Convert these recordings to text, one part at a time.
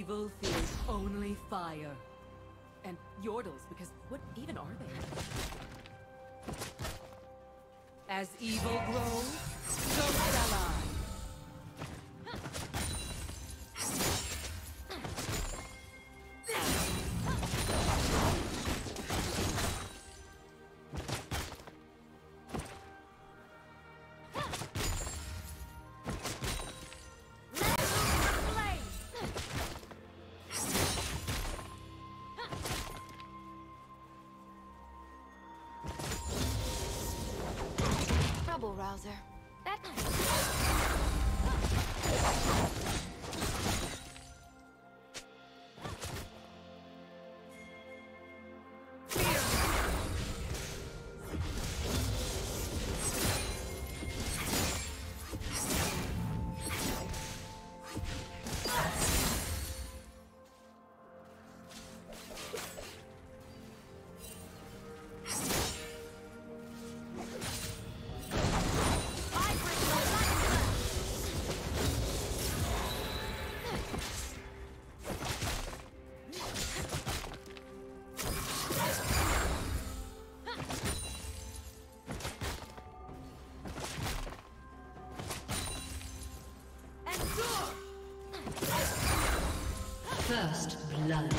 Evil fears only fire. And yordles, because what even are they? As evil grows, so shall I. Rouser. That first blood.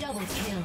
Double kill.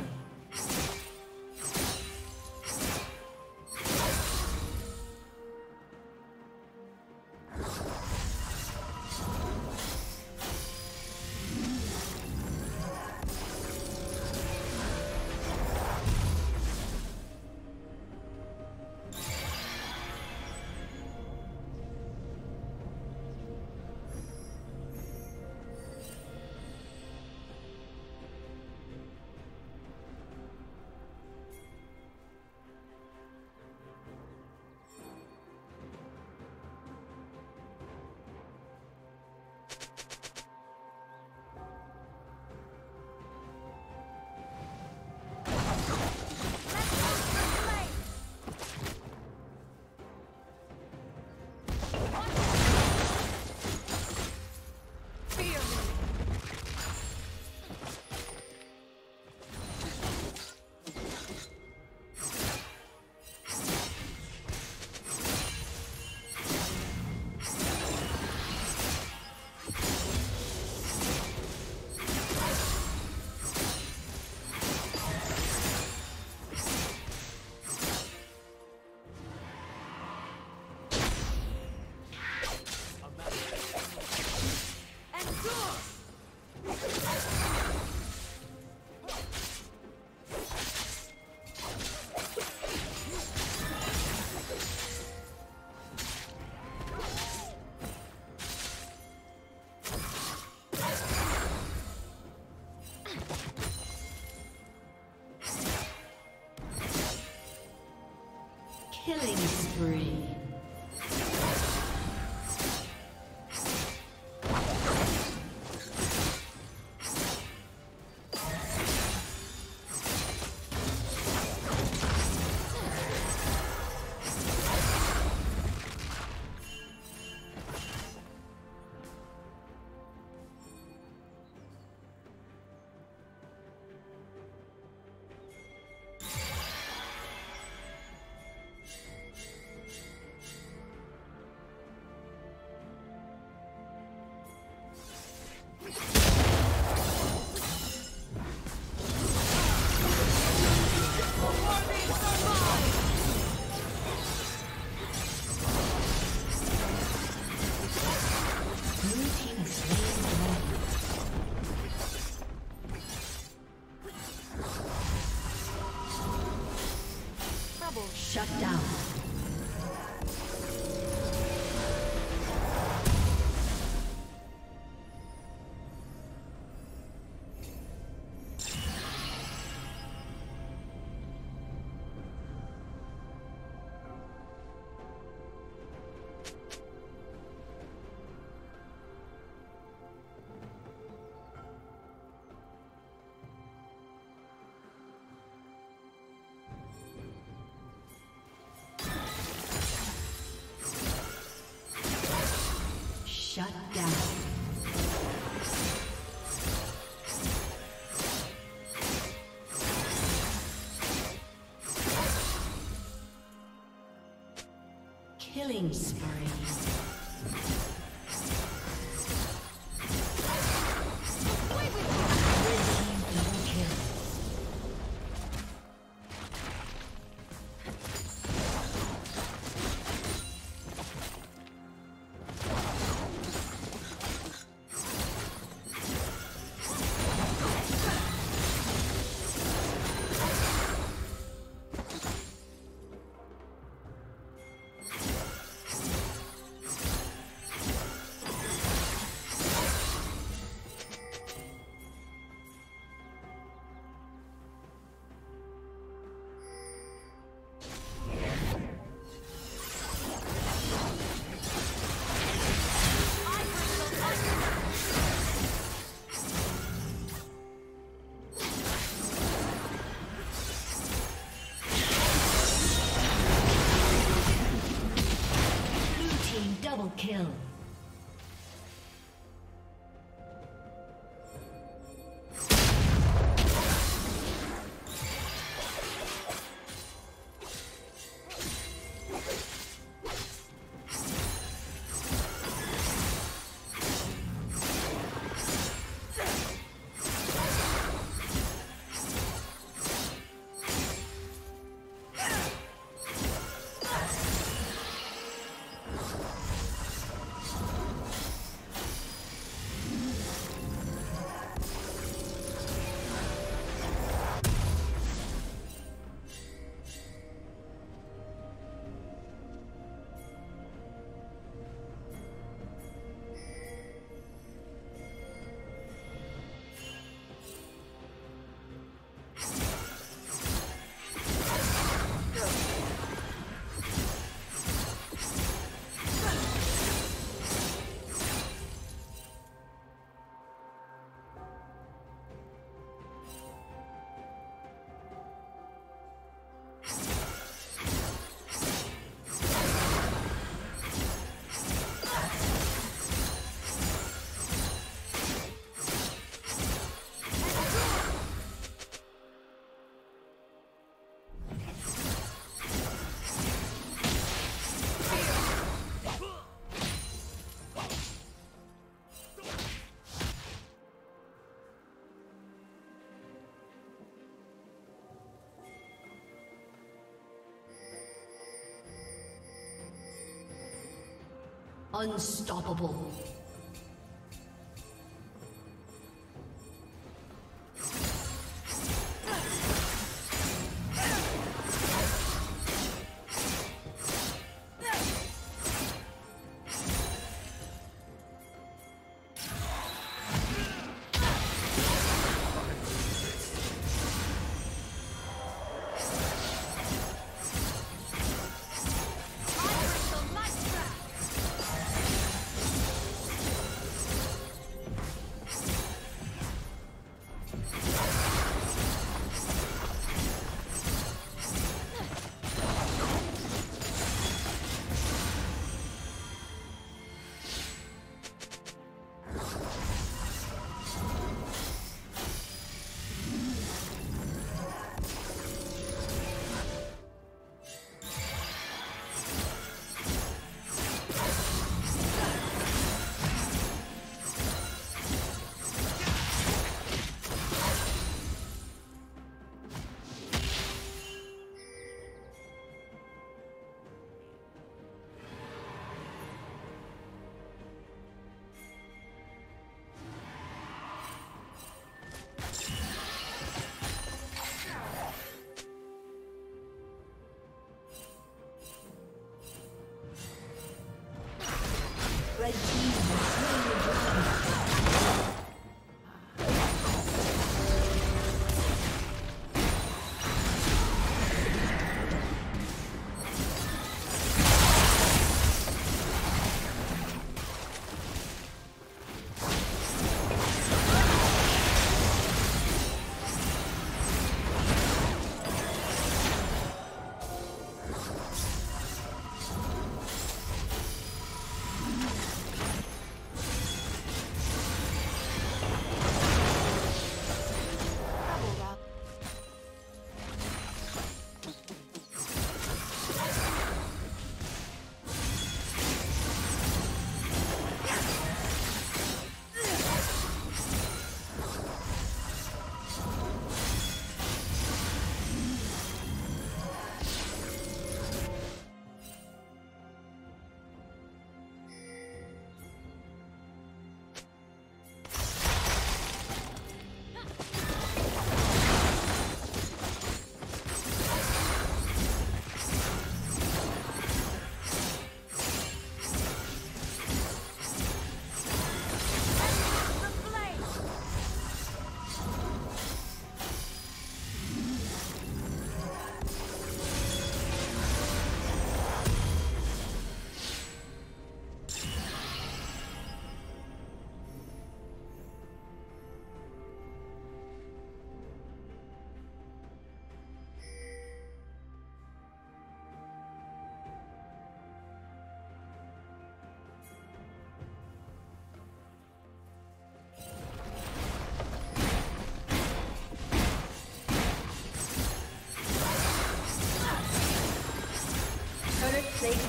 Killing spree. double. Shut down. Shut down. Killing spree. Kill. Unstoppable.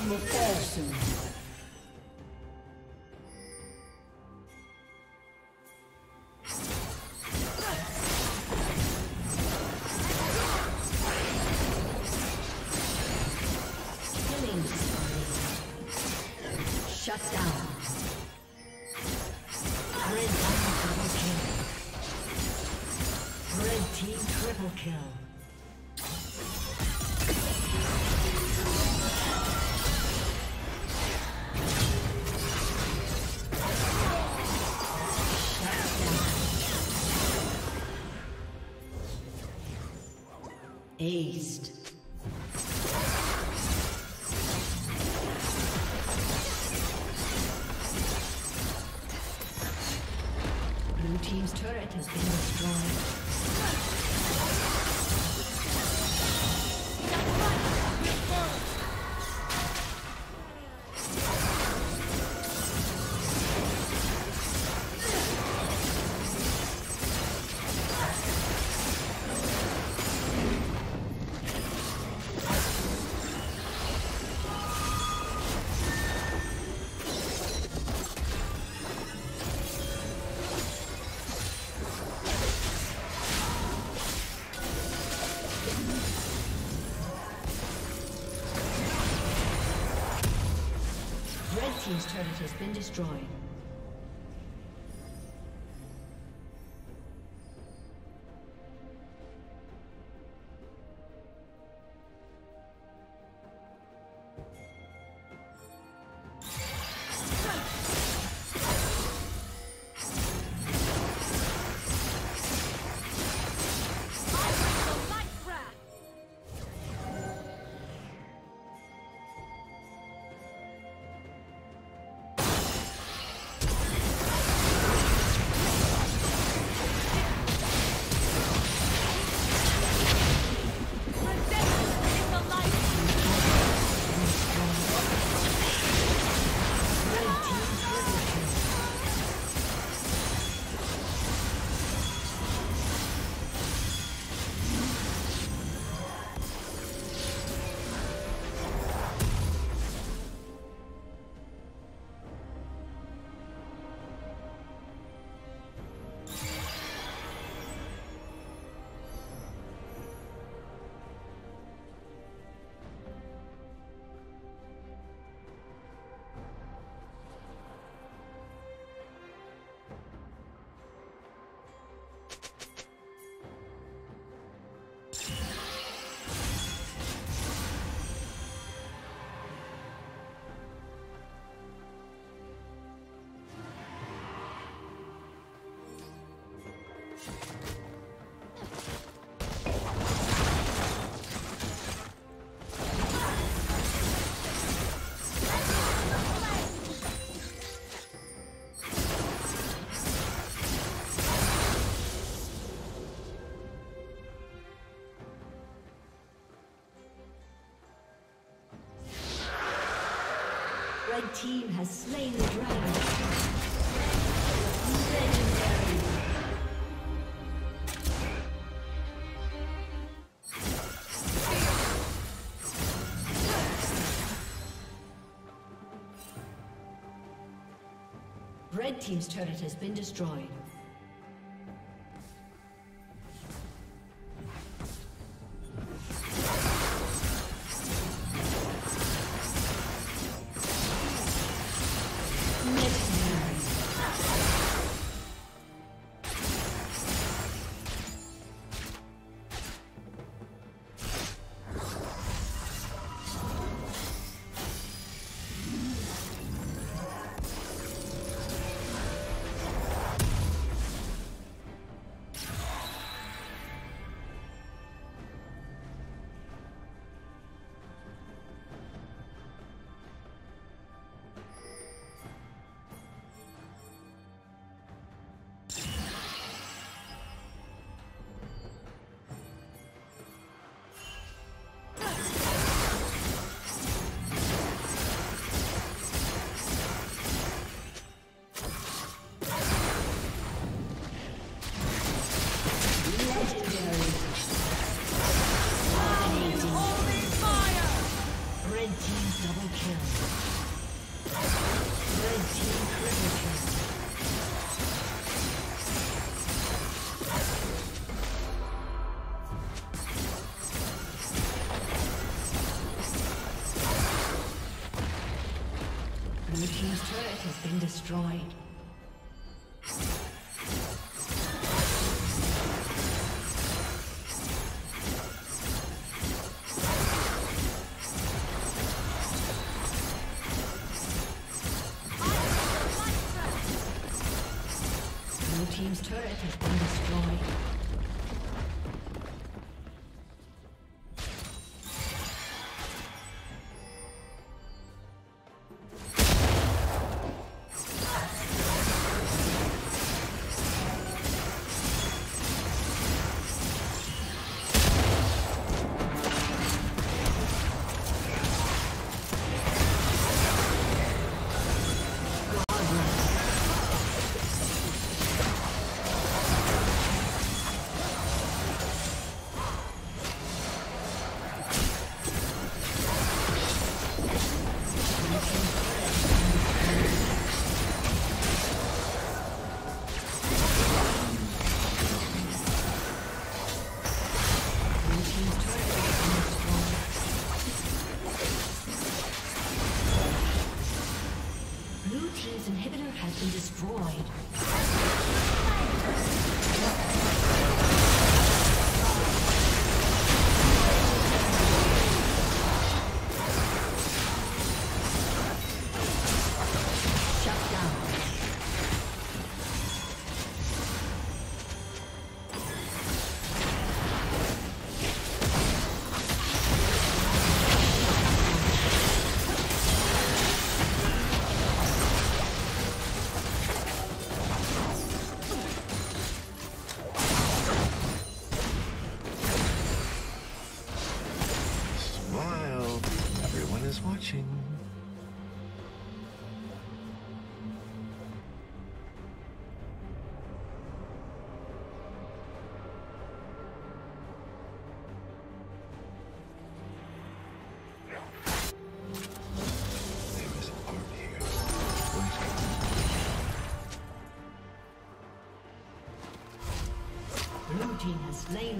Falso. Aced. Blue team's turret has been destroyed. His turret has been destroyed. The team has slain the dragon. Red team's turret has been destroyed. Destroyed. Blue team's turret has been destroyed. Has slain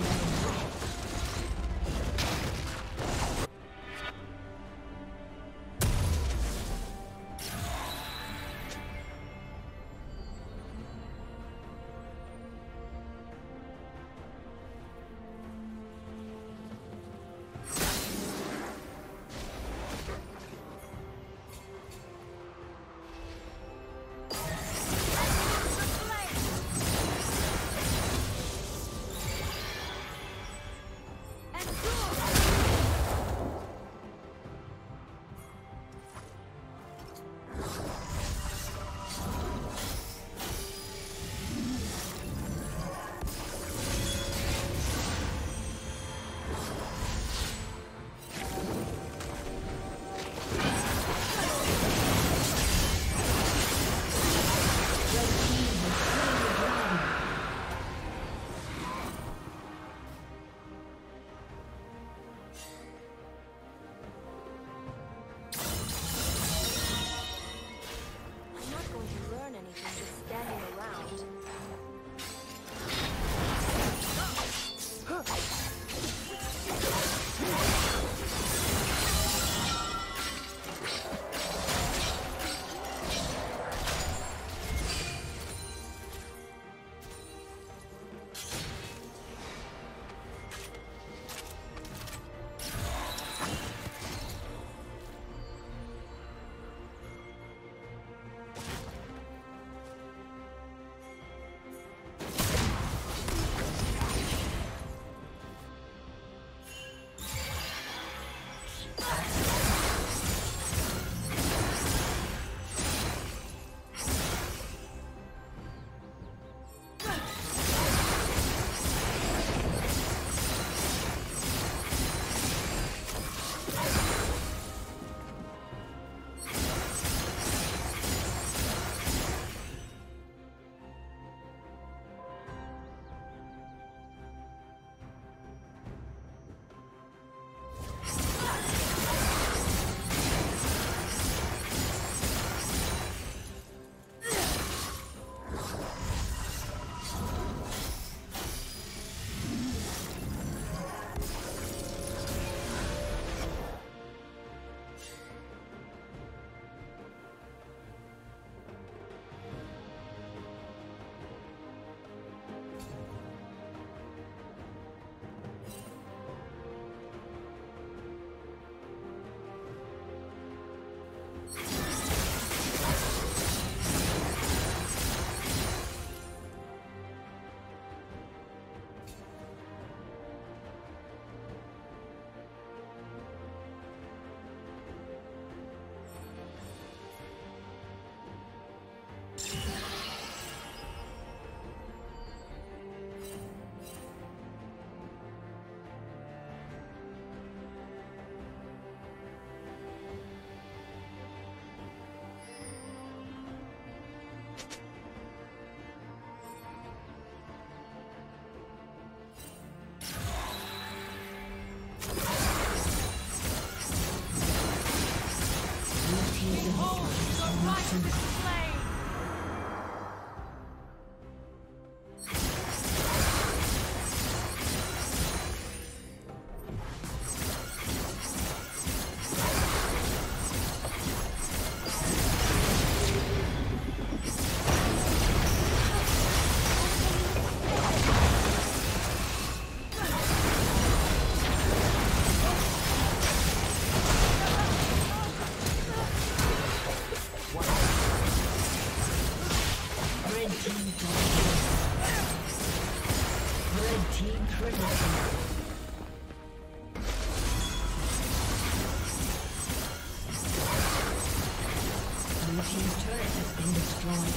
team's turret has been destroyed.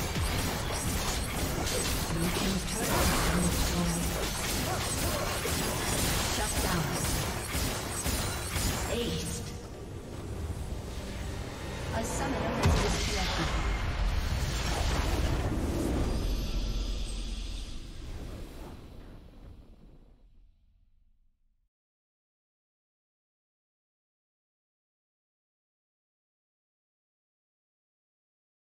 Blue team's turret has been destroyed. Shut down. Aced. A summoner has